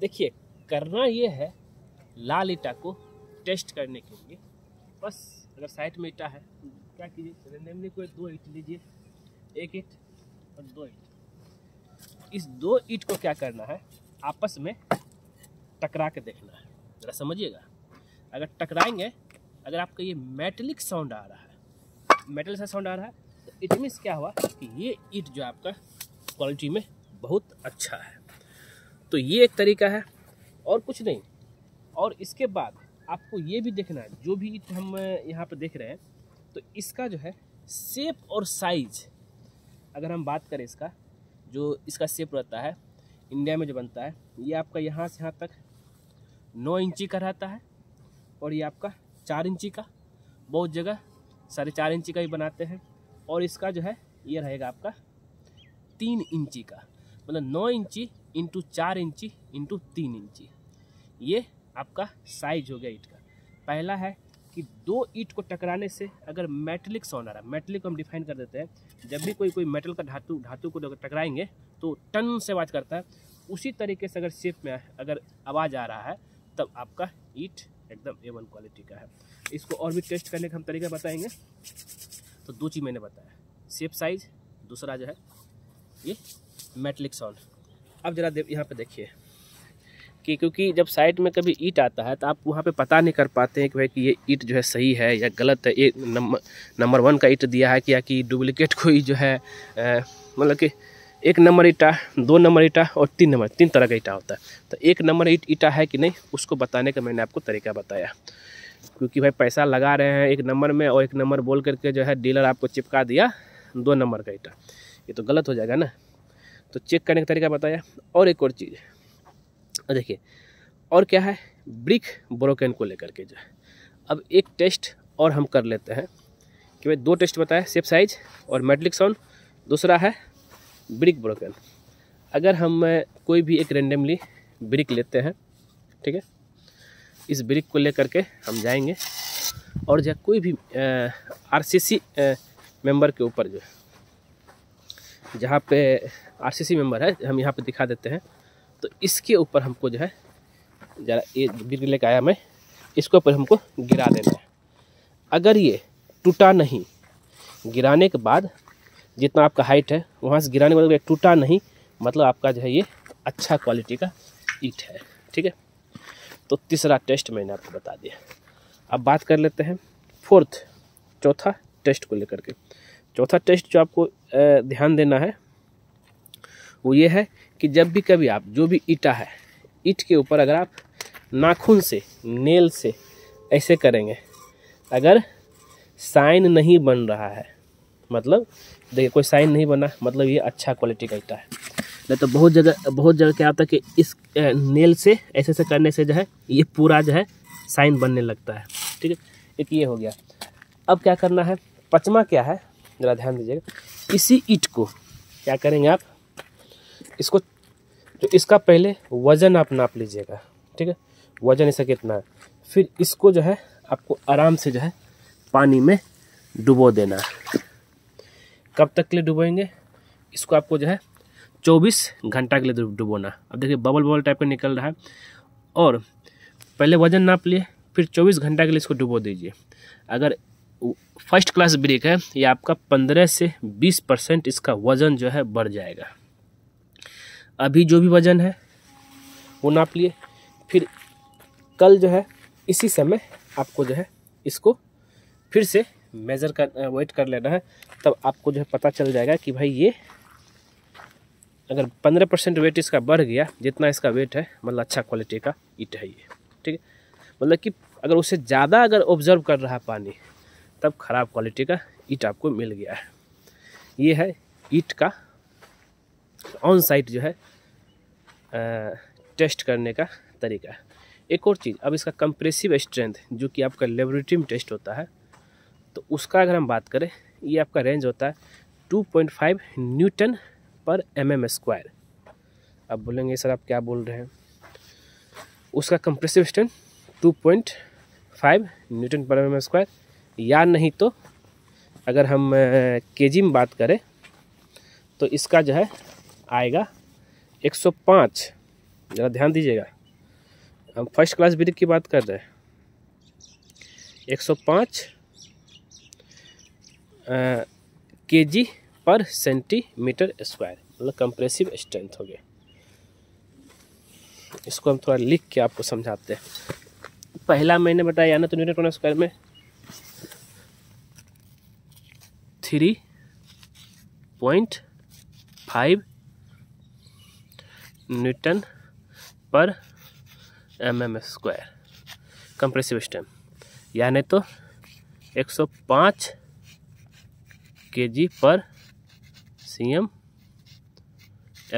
देखिए करना ये है लाल ईटा को टेस्ट करने के लिए, बस अगर साइड में ईटा है क्या कीजिए रेंडमली कोई दो ईट लीजिए, एक ईट और दो ईट। इस दो ईट को क्या करना है आपस में टकरा के देखना है, ज़रा समझिएगा। अगर टकराएंगे, अगर आपका ये मेटलिक साउंड आ रहा है, मेटल सा साउंड आ रहा है, तो इट मीन्स क्या हुआ कि ये ईट जो आपका क्वालिटी में बहुत अच्छा है। तो ये एक तरीका है और कुछ नहीं। और इसके बाद आपको ये भी देखना है, जो भी ईट हम यहाँ पर देख रहे हैं तो इसका जो है शेप और साइज, अगर हम बात करें इसका जो इसका शेप रहता है इंडिया में जो बनता है, ये आपका यहाँ से यहाँ तक 9 इंची का रहता है और ये आपका 4 इंची का, बहुत जगह 4.5 इंची का ही बनाते हैं। और इसका जो है ये रहेगा आपका 3 इंची का, मतलब 9 इंची × 4 इंची × 3 इंची। ये आपका साइज हो गया ईट का। पहला है कि दो ईट को टकराने से अगर मेटलिक साउंड आ रहा है, मेटलिक को हम डिफाइन कर देते हैं, जब भी कोई मेटल का धातु को टकराएंगे तो टन से आवाज़ करता है, उसी तरीके से अगर शेप में अगर आवाज़ आ रहा है तब आपका ईट एकदम A1 क्वालिटी का है। इसको और भी टेस्ट करने का हम तरीका बताएंगे। तो दो चीज़ मैंने बताया, शेप साइज, दूसरा जो है ये मेटलिक साउंड। अब जरा यहाँ पर देखिए कि क्योंकि जब साइड में कभी ईट आता है तो आप वहाँ पे पता नहीं कर पाते हैं कि भाई कि ये ईट जो है सही है या गलत है, ये नंबर 1 का ईट दिया है कि या कि डुप्लिकेट कोई जो है, मतलब कि 1 नंबर ईटा, 2 नंबर ईटा और 3 नंबर, 3 तरह का ईटा होता है। तो 1 नंबर ईटा है कि नहीं उसको बताने का मैंने आपको तरीका बताया, क्योंकि भाई पैसा लगा रहे हैं 1 नंबर में और 1 नंबर बोल करके जो है डीलर आपको चिपका दिया 2 नंबर का ईटा, ये तो गलत हो जाएगा ना। तो चेक करने का तरीका बताया। और एक और चीज़ देखिए, और क्या है ब्रिक ब्रोकन को लेकर के जो है, अब एक टेस्ट और हम कर लेते हैं कि भाई 2 टेस्ट बताया, शेप साइज और मेटलिक साउंड, दूसरा है ब्रिक ब्रोकन। अगर हम कोई भी एक रेंडमली ब्रिक लेते हैं, ठीक है, इस ब्रिक को लेकर के हम जाएंगे और जब कोई भी आरसीसी मेंबर के ऊपर जो है, जहाँ पे आरसीसी मेंबर है, हम यहाँ पे दिखा देते हैं, तो इसके ऊपर हमको जो है ज़रा ये ब्रिक लेकर आया मैं, इसके ऊपर हमको गिरा देना है। अगर ये टूटा नहीं, गिराने के बाद जितना आपका हाइट है वहाँ से गिराने के बाद टूटा नहीं, मतलब आपका जो है ये अच्छा क्वालिटी का ईट है, ठीक है। तो तीसरा टेस्ट मैंने आपको बता दिया। अब बात कर लेते हैं चौथा टेस्ट को लेकर के। चौथा टेस्ट जो आपको ध्यान देना है वो ये है कि जब भी कभी आप जो भी ईटा है, ईट के ऊपर अगर आप नाखून से, नेल से ऐसे करेंगे, अगर साइन नहीं बन रहा है, मतलब देखिए कोई साइन नहीं बना, मतलब ये अच्छा क्वालिटी का ईटा है। नहीं तो बहुत जगह क्या होता है कि इस नेल से ऐसे करने से जो है ये पूरा जो है साइन बनने लगता है, ठीक है। एक ये हो गया। अब क्या करना है, पाँचवा क्या है ज़रा ध्यान दीजिएगा, इसी ईट को क्या करेंगे आप, इसको जो इसका पहले वज़न आप नाप लीजिएगा, ठीक है, वज़न इसका कितना है, फिर इसको जो है आपको आराम से जो है पानी में डुबो देना है। कब तक के लिए डुबोएंगे इसको, आपको जो है 24 घंटा के लिए डुबोना। अब देखिए बबल टाइप का निकल रहा है, और पहले वज़न नाप लिए फिर 24 घंटा के लिए इसको डुबो दीजिए। अगर फर्स्ट क्लास ब्रिक है ये आपका 15 से 20% इसका वज़न जो है बढ़ जाएगा। अभी जो भी वज़न है वो नाप लिए, फिर कल जो है इसी समय आपको जो है इसको फिर से मेज़र कर वेट कर लेना है, तब आपको जो है पता चल जाएगा कि भाई ये अगर 15% वेट इसका बढ़ गया, जितना इसका वेट है, मतलब अच्छा क्वालिटी का ईट है ये, ठीक है। मतलब कि अगर उससे ज़्यादा अगर ऑब्जर्व कर रहा पानी, तब ख़राब क्वालिटी का ईट आपको मिल गया है। ये है ईट का ऑन साइट जो है टेस्ट करने का तरीका है। एक और चीज़, अब इसका कंप्रेसिव स्ट्रेंथ जो कि आपका लेबोरेटरी में टेस्ट होता है, तो उसका अगर हम बात करें, ये आपका रेंज होता है 2.5 न्यूटन पर mm²। अब बोलेंगे सर आप क्या बोल रहे हैं, उसका कंप्रेसिव स्ट्रेंथ 2.5 न्यूटन पर mm², या नहीं तो अगर हम केजी में बात करें तो इसका जो है आएगा 105 ज़रा ध्यान दीजिएगा, हम फर्स्ट क्लास ब्रिक की बात कर रहे हैं। 105 केजी पर सेंटीमीटर स्क्वायर, मतलब कंप्रेसिव स्ट्रेंथ हो गया। इसको हम थोड़ा लिख के आपको समझाते हैं। पहला मैंने बताया ना, तो न्यूटन पर स्क्वायर में 3.5 न्यूटन पर mm स्क्वायर कंप्रेसिव स्ट्रेंथ, यानी तो 105 केजी पर सीएम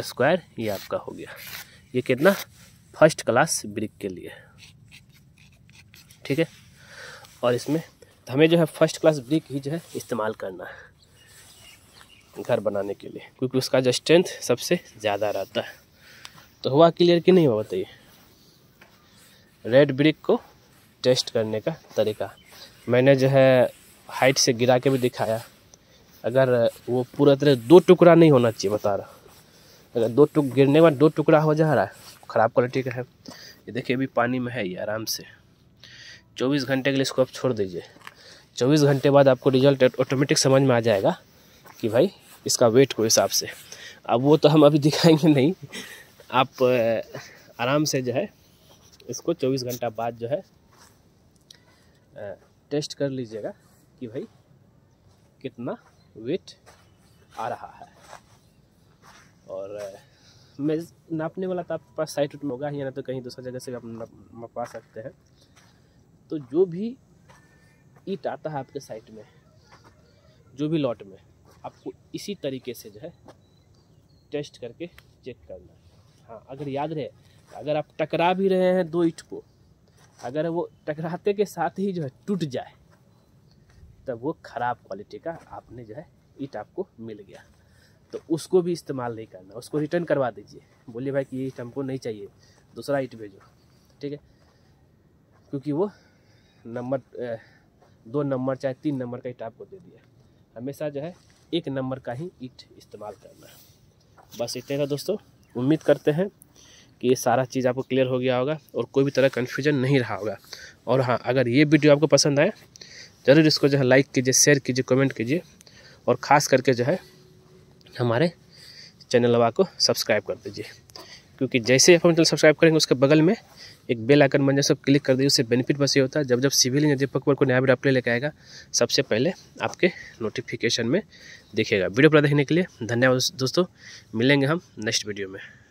स्क्वायर ये आपका हो गया। ये कितना, फर्स्ट क्लास ब्रिक के लिए, ठीक है। और इसमें हमें जो है फर्स्ट क्लास ब्रिक ही जो है इस्तेमाल करना है घर बनाने के लिए, क्योंकि उसका जो स्ट्रेंथ सबसे ज़्यादा रहता है। तो हुआ क्लियर कि नहीं हुआ बताइए। रेड ब्रिक को टेस्ट करने का तरीका मैंने जो है हाइट से गिरा के भी दिखाया। अगर वो पूरा तरह दो टुकड़ा नहीं होना चाहिए, बता रहा। अगर दो टुक गिरने के बाद दो टुकड़ा हो जा रहा है, ख़राब क्वालिटी का है। ये देखिए अभी पानी में है, ये आराम से 24 घंटे के लिए इसको आप छोड़ दीजिए। 24 घंटे बाद आपको रिजल्ट ऑटोमेटिक समझ में आ जाएगा कि भाई इसका वेट को हिसाब से। अब वो तो हम अभी दिखाएंगे नहीं, आप आराम से जो है इसको 24 घंटा बाद जो है टेस्ट कर लीजिएगा कि भाई कितना वेट आ रहा है। और मैं नापने वाला तो आपके पास साइट में होगा ही, या ना तो कहीं दूसरी जगह से आप मपा सकते हैं। तो जो भी ईट आता है आपके साइट में, जो भी लॉट में, आपको इसी तरीके से जो है टेस्ट करके चेक करना है। हाँ, अगर याद रहे, अगर आप टकरा भी रहे हैं दो ईट को, अगर वो टकराते के साथ ही जो है टूट जाए, तब वो ख़राब क्वालिटी का आपने जो है ईट आपको मिल गया। तो उसको भी इस्तेमाल नहीं करना, उसको रिटर्न करवा दीजिए। बोलिए भाई कि ये ईट हमको नहीं चाहिए, दूसरा ईट भेजो, ठीक है। क्योंकि वो नंबर 2 नंबर चाहे 3 नंबर का ईट आपको दे दिया। हमेशा जो है 1 नंबर का ही ईट इस्तेमाल करना है। बस इतने का दोस्तों, उम्मीद करते हैं कि ये सारा चीज़ आपको क्लियर हो गया होगा और कोई भी तरह कन्फ्यूजन नहीं रहा होगा। और हाँ, अगर ये वीडियो आपको पसंद आए, ज़रूर इसको जो है लाइक कीजिए, शेयर कीजिए, कमेंट कीजिए, और ख़ास करके जो है हमारे चैनल वाला को सब्सक्राइब कर दीजिए। क्योंकि जैसे आप चैनल सब्सक्राइब करेंगे, उसके बगल में एक बेल आइकन बन जाए, सब क्लिक कर दीजिए। उससे बेनिफिट बस ये होता है, जब जब सिविल इंजीनियर दीपक कुमार को नया वीडियो अपलोड लेकर आएगा, सबसे पहले आपके नोटिफिकेशन में दिखेगा। वीडियो पूरा देखने के लिए धन्यवाद दोस्तों, मिलेंगे हम नेक्स्ट वीडियो में।